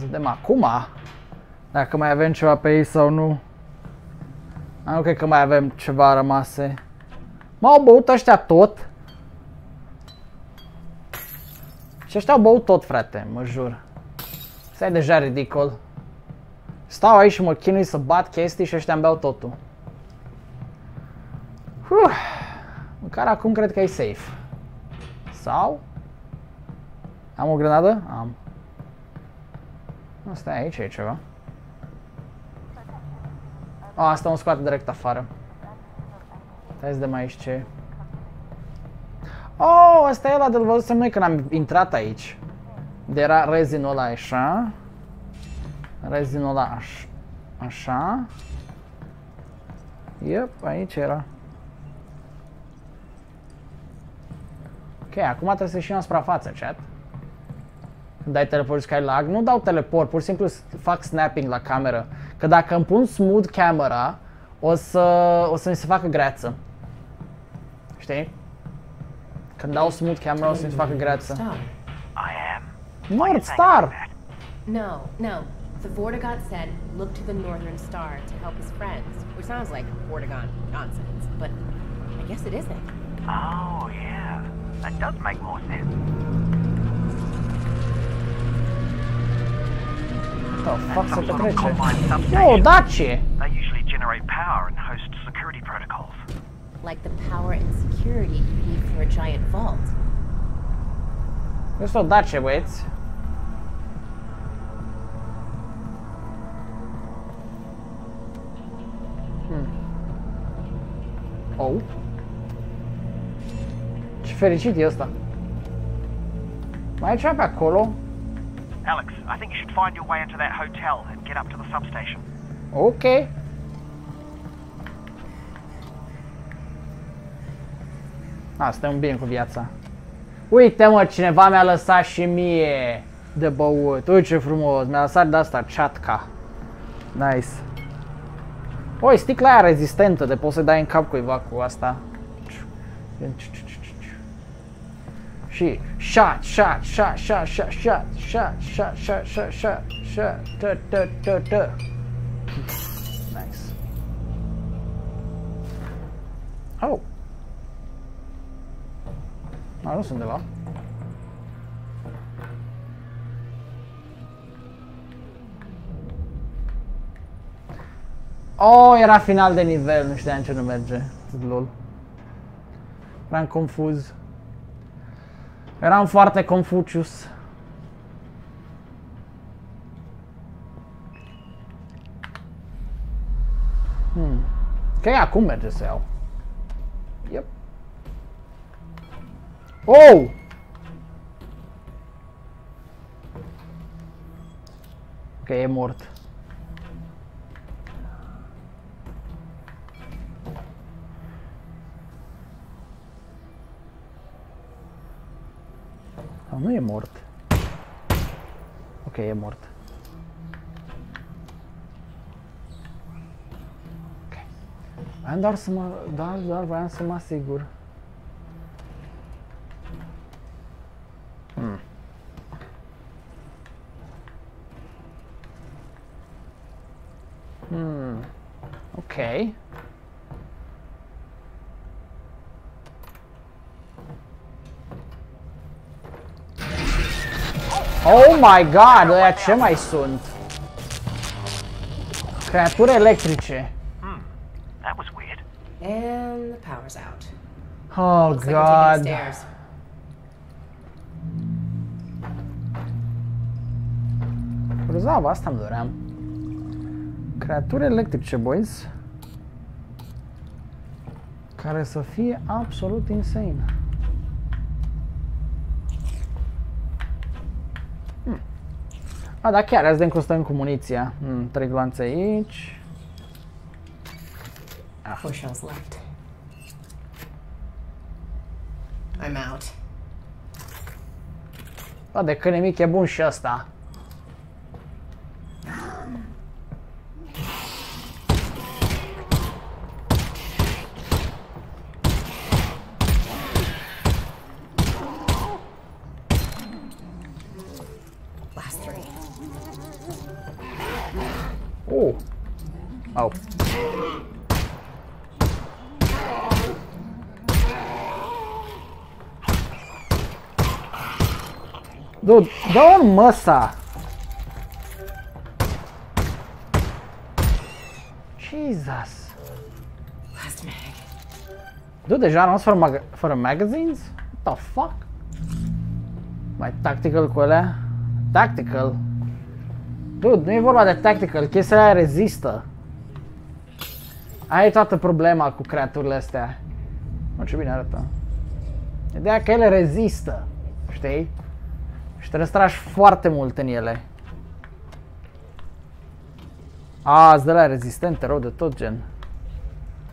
Vedem acum dacă mai avem ceva pe ei sau nu. Nu cred că mai avem ceva rămase. M-au băut ăștia tot. Și ăștia au băut tot, frate, mă jur. Asta e deja ridicol. Stau aici și mă chinui să bat chestii și ăștia îmi beau totul. Măcar acum cred că e safe. Sau? Am o grenadă? Am. Asta e aici, e ceva. A, asta mă scoate direct afară. Hai să dăm aici ce. Oh, asta e ăla de-l văzusem noi când am intrat aici. De era rezinul ăla așa. Rezinul ăla așa. Yep, aici era. Ok, acum trebuie să ieșim la suprafață, chat. Când dai teleport sky lag, nu dau teleport, pur și simplu fac snapping la cameră. Că dacă îmi pun smooth camera, o să mi se facă greață. Știi? Când dau smooth camera, o să mi se facă greață. North Star! No, no. So Vortigaunt said, look to the Northern Star to help his friends. Which sounds like Vortigaunt nonsense, but I guess it isn't. Oh, yeah. That does make more sense. What the fuck's up with that? Oh, that's it! They usually generate power and host security protocols. Like the power and security you need for a giant vault. There's no dache, wait. Oh. Ce fericit e ăsta. Mai e ceva pe acolo? Alex, I think you should find your way into that hotel and get up to the substation. Okay. Ah, stăm bine cu viața. Uite, mă, cineva mi-a lăsat și mie de băut. Uite ce frumos, mi-a lăsat de asta, chatca. Nice. Oi, sticla aia rezistentă, de poți să dai în cap cuiva cu asta. Și shot, shot, shot, shot, shot, shot, shot, shot, shot, shot, shot, shot, shot, shot. Nice. Oh. Am ajuns undeva. Oh, era final de nivel, nu știam ce nu merge. Lol. Eram confuz. Eram foarte Confucius. Că acum merge să iau. Yep. Oh! Ok, e mort. Sau nu e mort. Ok, e mort. Ok. Vreau doar să mă... doar voiam să mă asigur. Okay. Oh my god, ăia ce mai sunt? Creaturi electrice. That was weird. And the power's out. Oh god. Cruzava, asta îmi doream. Creaturi electrice, boys. Care să fie absolut insane. A, da, chiar, azi de încă stăm cu muniția. Trei glanțe aici. Four shells left. I'm out. Bă, de câine mic e bun și ăsta. Last three. Oh. Oh. Dude, don't massa. Jesus. Last mag. Dude, they shot us for magazines? What the fuck? My tactical cu alea? Tactical? Dude, nu e vorba de tactical, chestia aia rezistă. Aia e toată problema cu creaturile astea. Nu, ce bine arată. Ideea că ele rezistă, știi? Și te răstragi foarte mult în ele. A, sunt de alea rezistente, rău de tot gen.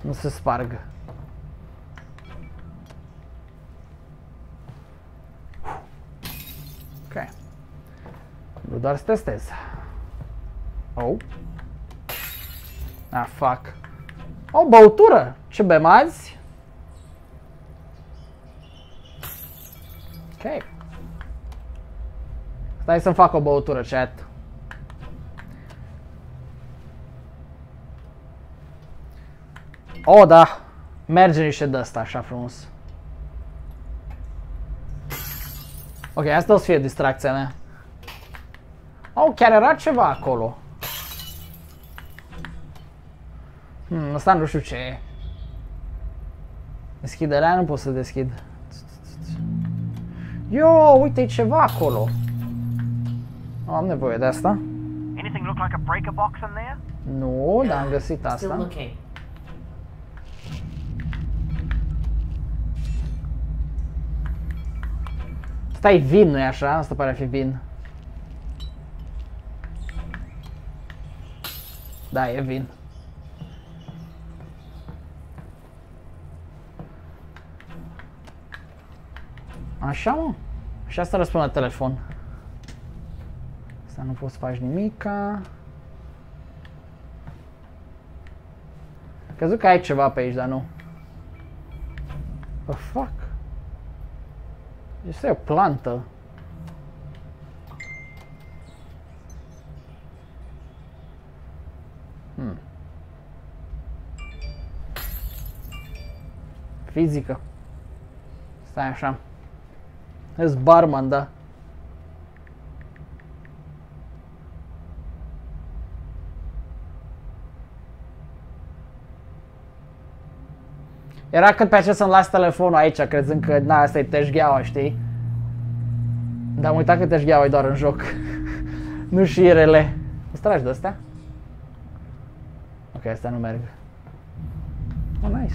Nu se sparg. Ok. Nu doar să testez. Oh. Ah, fuck. O băutură! Ce bem azi? Ok. Stai să-mi fac o băutură, chat. Oh, da. Merge niște de-asta așa frumos. Ok, asta o să fie distracția mea. Oh, chiar era ceva acolo. Asta nu știu ce e. Deschid alea, nu pot să deschid. Yo, uite-i ceva acolo. Nu am nevoie de asta. Nu, dar am găsit asta. Stai, vin, nu-i așa? Asta pare a fi vin. Da, e vin. Așa, mă? Și asta răspund la telefon. Asta nu poți să faci nimica. Crezut că ai ceva pe aici, dar nu. The fuck? Este o plantă. Fizică. Stai așa. Ești barman, da. Era cât pe aceea să-mi las telefonul aici, crezând că, na, asta-i teșgheaua, știi? Dar am uitat că teșgheaua e doar în joc. Nu și irele. Îți tragi de-astea? Ok, astea nu merg. Oh, nice.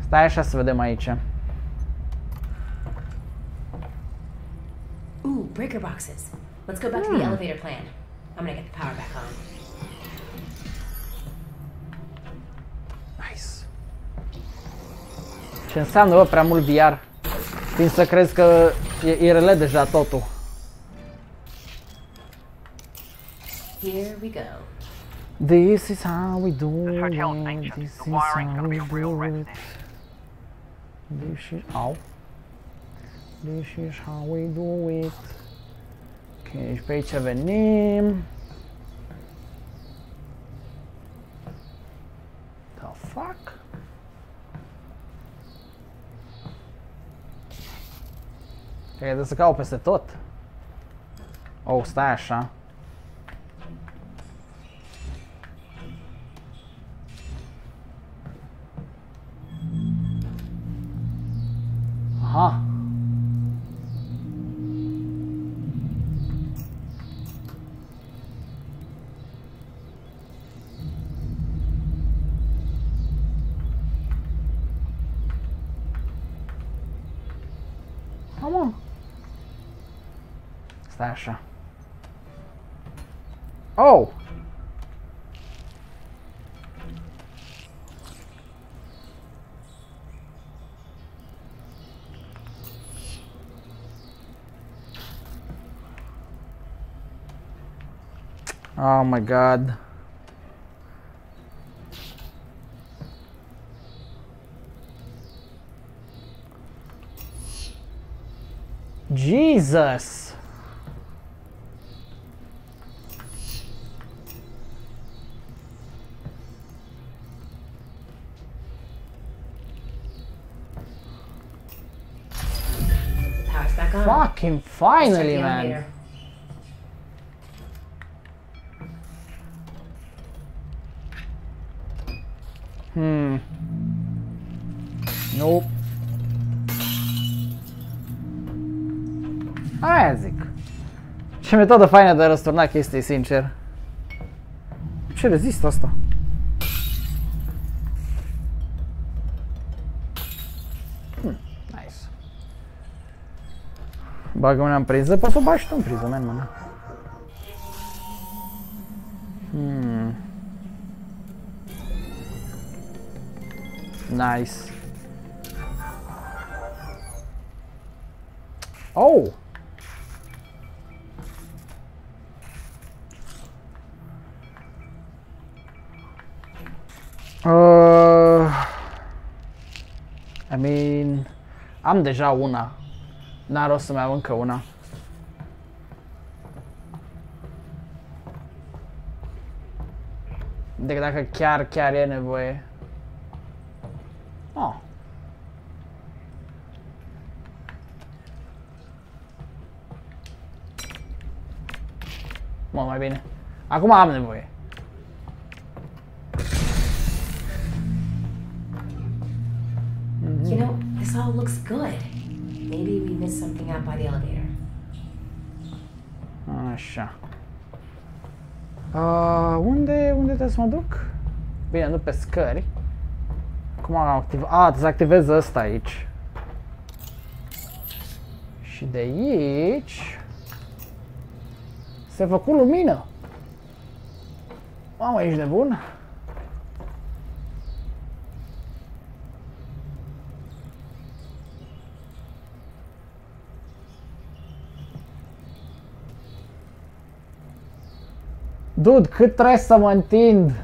Stai așa să vedem aici. Ooh, breaker boxes. Let's go back to the elevator plan. I'm gonna get the power back on. Ce înseamnă, bă, prea mult VR, fiind să crezi că e IRL deja totul. Here we go. This is how we do it, this is how we do it. This is how we do it. Ok, și pe aici venim. The fuck? Trebuie să cau peste tot. Oh, stai așa. Aha. Stai așa. Oh! Oh my god. Jesus! Fucking finally, man. Here. Hmm. Nope. Aia zic. Ce metodă faină de a răsturna chestii, sincer. Ce rezistă asta? Nice. Bagă una în priză, poți să o bagi tu în priză, man, mână. Nice. Oh! I mean, am deja una. N-ar rost să mai am încă una. Decât dacă chiar e nevoie. Oh. Mult mai bine. Acum am nevoie. You know, this all looks good. Maybe we missed something out by the elevator. Așa. Unde trebuie să mă duc? Bine, nu pe scări. Cum am activat? Dezactivez ăsta aici. Și de aici s-a făcut lumină. Mamă, ești nebun? Dude, cât trebuie să mă întind?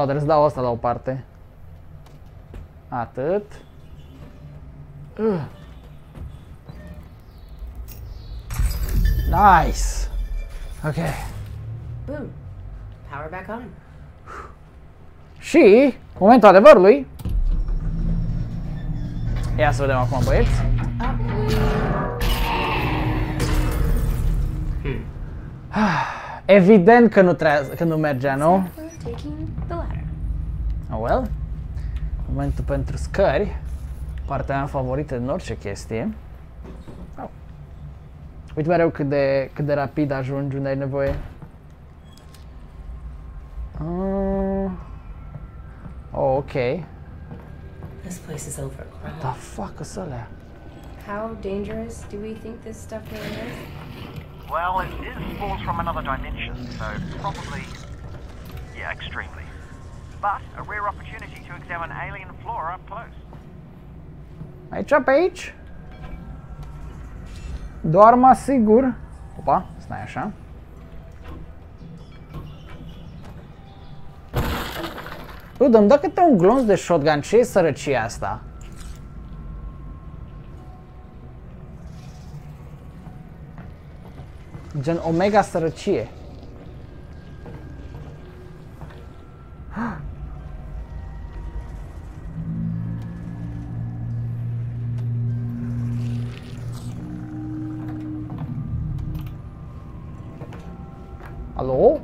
Trebuie să dau asta la o parte. Atât. Nice. Ok. Boom. Power back on. Și momentul adevărului. Ia să vedem acum, băieți. Evident că nu mergea, nu? Oh well. Momentul pentru scări. Partea mea favorită din orice chestie. Oh. Uite mereu cât de rapid ajungi unde ai nevoie. Oh, okay. This place is over. What the fuck is that? How dangerous do we think this stuff really is? Well, it is force from another dimension, so probably, yeah, extremely. But a rare opportunity to examine alien flora up close. Aici pe aici. Doar mă asigur. Opa, stai așa. Dude, îmi dă câte un glonț de shotgun. Ce-i sărăcia asta? Gen omega sărăcie. Alo?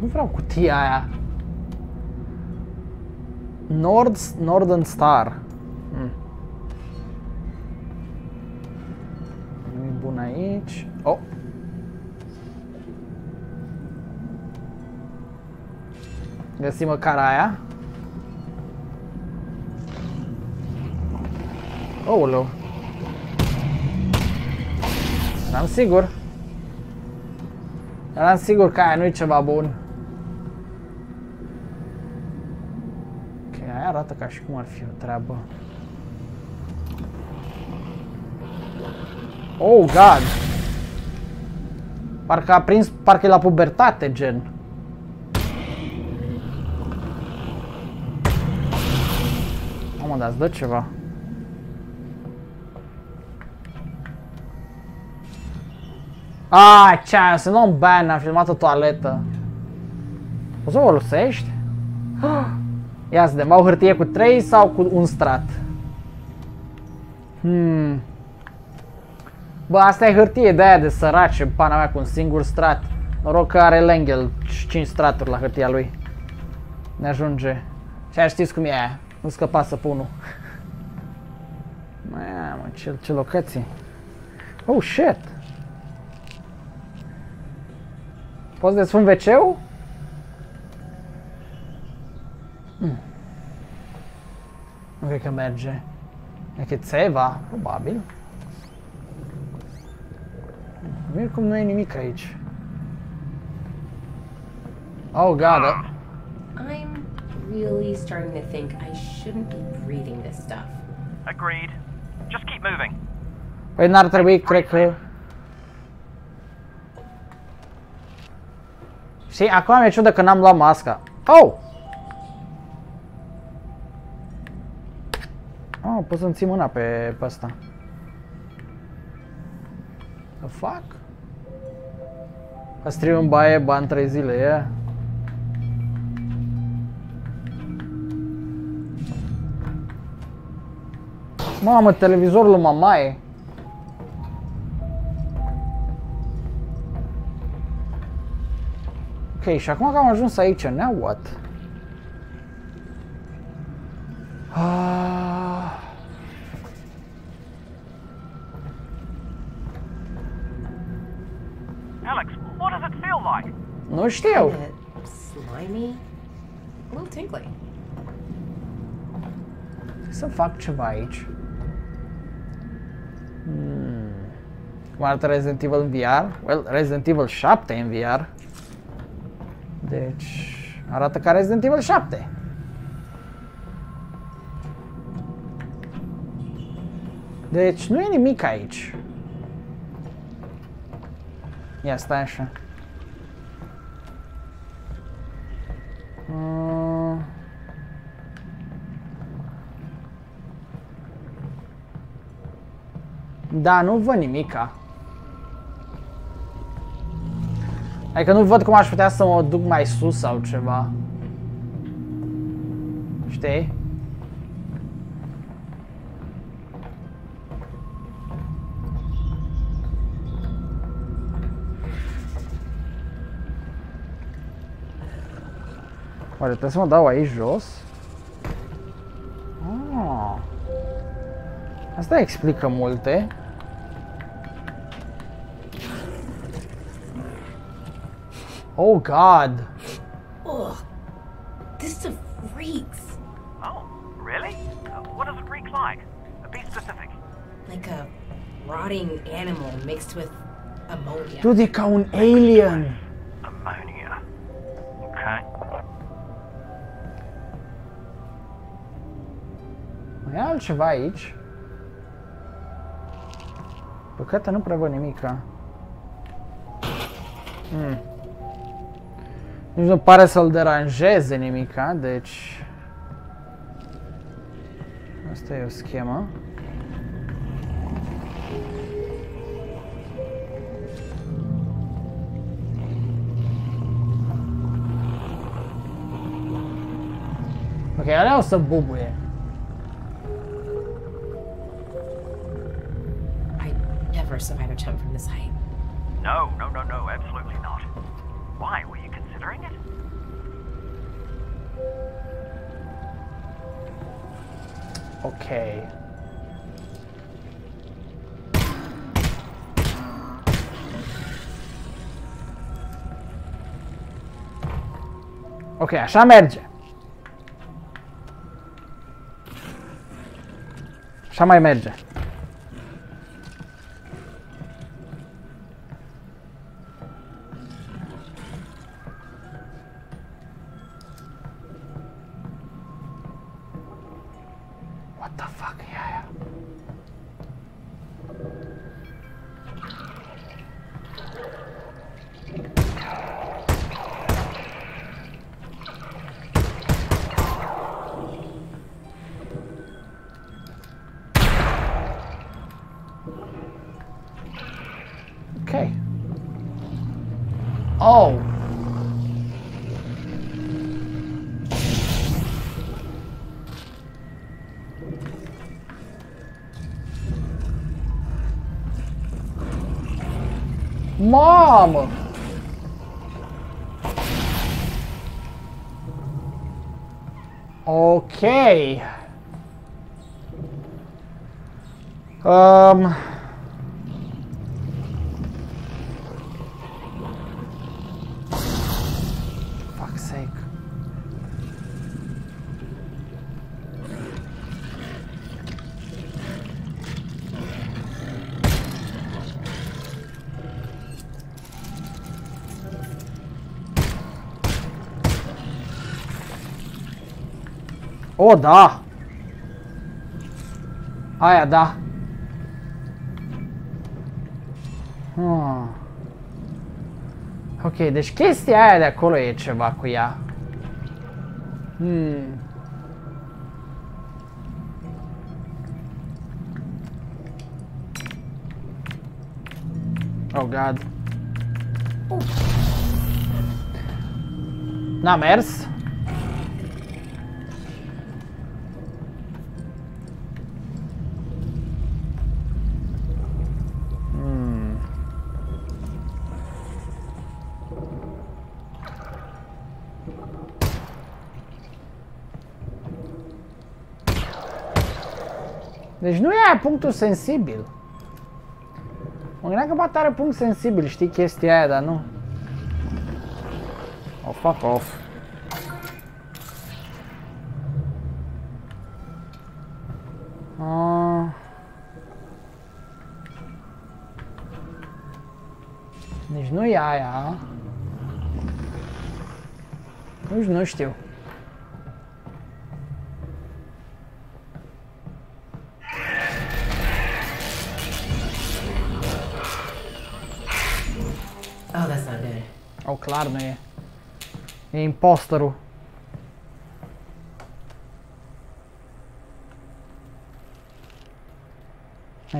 Nu vreau cutia aia. Northern Star. Nu-i bun aici. Oh. Găsim măcar aia. Oh, low. Eram sigur că aia nu-i ceva bun. Ok, aia arată ca și cum ar fi o treabă. Oh, God! Parcă a prins, parcă e la pubertate, gen. Mamă, dar îți dă ceva. Ah, chance, non bene, ha filmato toaletă. O să folosești? Ia să dăm, au hârtie cu 3 sau cu un strat? Bă, asta e hârtie de aia de săraci, în pana mea, cu un singur strat. Noroc că are Lengel 5 straturi la hârtia lui. Ne ajunge. Și știți cum e aia, nu scăpa săpunul. Mamă, ce locații. Oh, shit! Poți desfânt WC-ul? Nu cred că merge. E că țeva, probabil. Mir cum nu e nimic aici. Oh, God. I'm really starting to think I shouldn't be reading this stuff. Agreed. Just keep moving. Păi n-ar trebui, cred că... Știi, acum mi-e ciudă că n-am luat masca. Oh! Oh, pot să-mi ții mâna pe ăsta. Să fac? Că striu în baie, bani 3 zile, e? Yeah. Mamă, televizorul lui mamaie. Ok, și acum că am ajuns aici, now what? Alex, what does it feel like? Nu știu. Slimy, a little tingly. Să fac ceva aici. Cum arată Resident Evil în VR? Well, Resident Evil 7 în VR. Deci, arată ca Resident Evil 7. Deci, nu e nimic aici. Ia, stai așa. Da, nu văd nimica. Adică nu văd cum aș putea să mă duc mai sus sau ceva. Știi? Oare trebuie să mă dau aici jos? Ah. Asta explică multe. Oh God! Ugh, this stuff reeks. Oh, really? What does it reek like? Be specific. Like a rotting animal mixed with ammonia. Dude, e ca un alien. Ammonia. Okay. Mai e altceva aici? Păcate nu prea văd nimica. Nici nu pare să-l deranjeze nimica, deci... Asta e o schemă. Ok, alea o să bubuie. I never survived a jump from this height. No, no, no, no, absolutely not. Why were you considering it? Okay. Ok, așa merge. Așa mai merge. Oh. Mom! Okay. Fuck's sake. О, да! Аја, да. Ok, deci chestia aia de acolo e ceva cu ea. Oh, God. N-a mers? Deci nu e punctul sensibil. Mă gândeam că poate are punct sensibil, știi, chestia aia, dar nu. O fuck off. Deci nu e aia. Nici nu știu. Oh, clar nu e. E impostorul.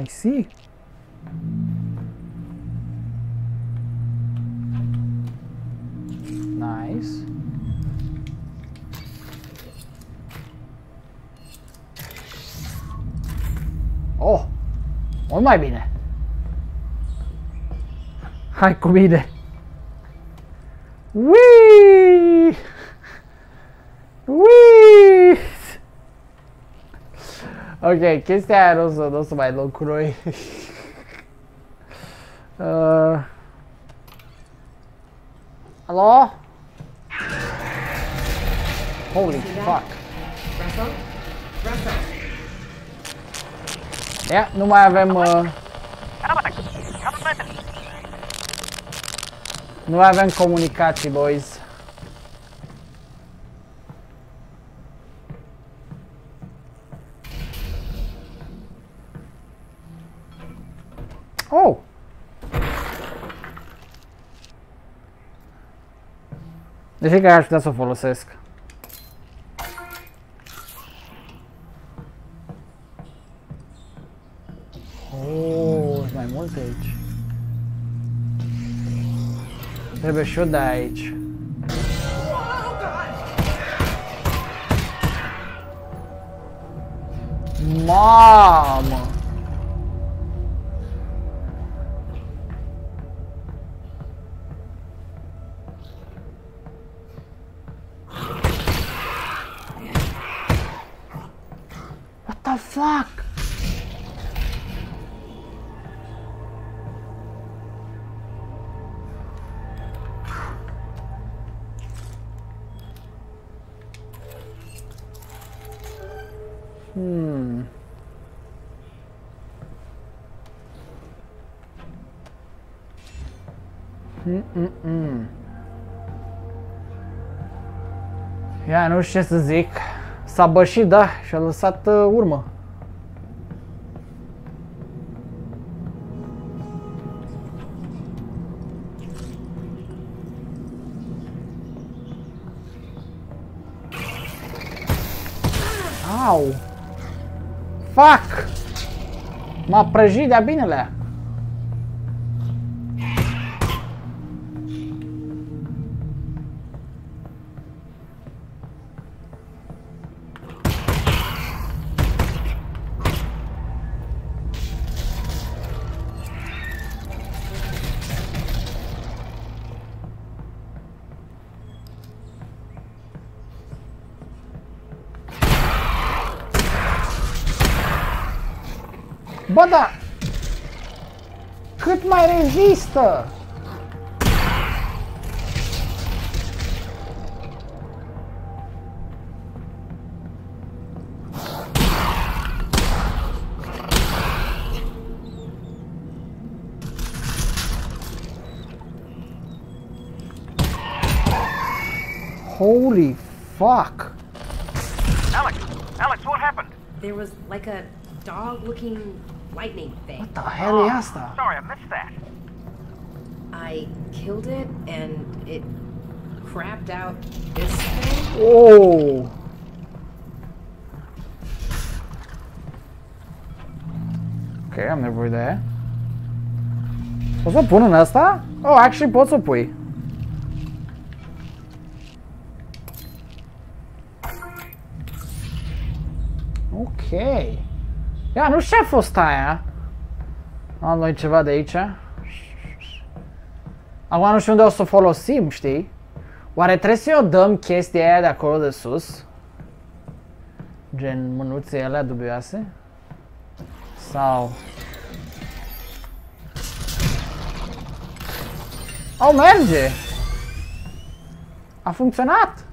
I see. Nice. Oh, mult mai bine. Hai cu mine. Wee! Wee! Ok, chestia aia nu o să mai luăm cu noi. Alo? Holy fuck! Ia, nu mai avem... Nu mai avem comunicații, boys. Oh! De ce că aș putea să o folosesc? Oh, sunt mai multe aici. Trebuie și eu de aici. Mamă! What the fuck? Ia, nu știu ce să zic. S-a bășit, da, și a lăsat urmă. Au! Fuck! M-a prăjit de-a binelea. Bă, da! Cât mai rezistă! Holy fuck! Alex! Alex, what happened? There was like a dog-looking lightning thing. What the hell is that? Sorry, I missed that. I killed it, and it crapped out this thing. Oh! Okay, am nevoie de aia. Pot să o pun în asta? Oh, actually pot să o pui. Ok. Ia, nu știu ce a fost aia. Am noi ceva de aici. Acum nu știu unde o să o folosim, știi? Oare trebuie să-i o dăm chestia aia de acolo de sus? Gen mânuțele alea dubioase? Sau... Oh, merge! A funcționat!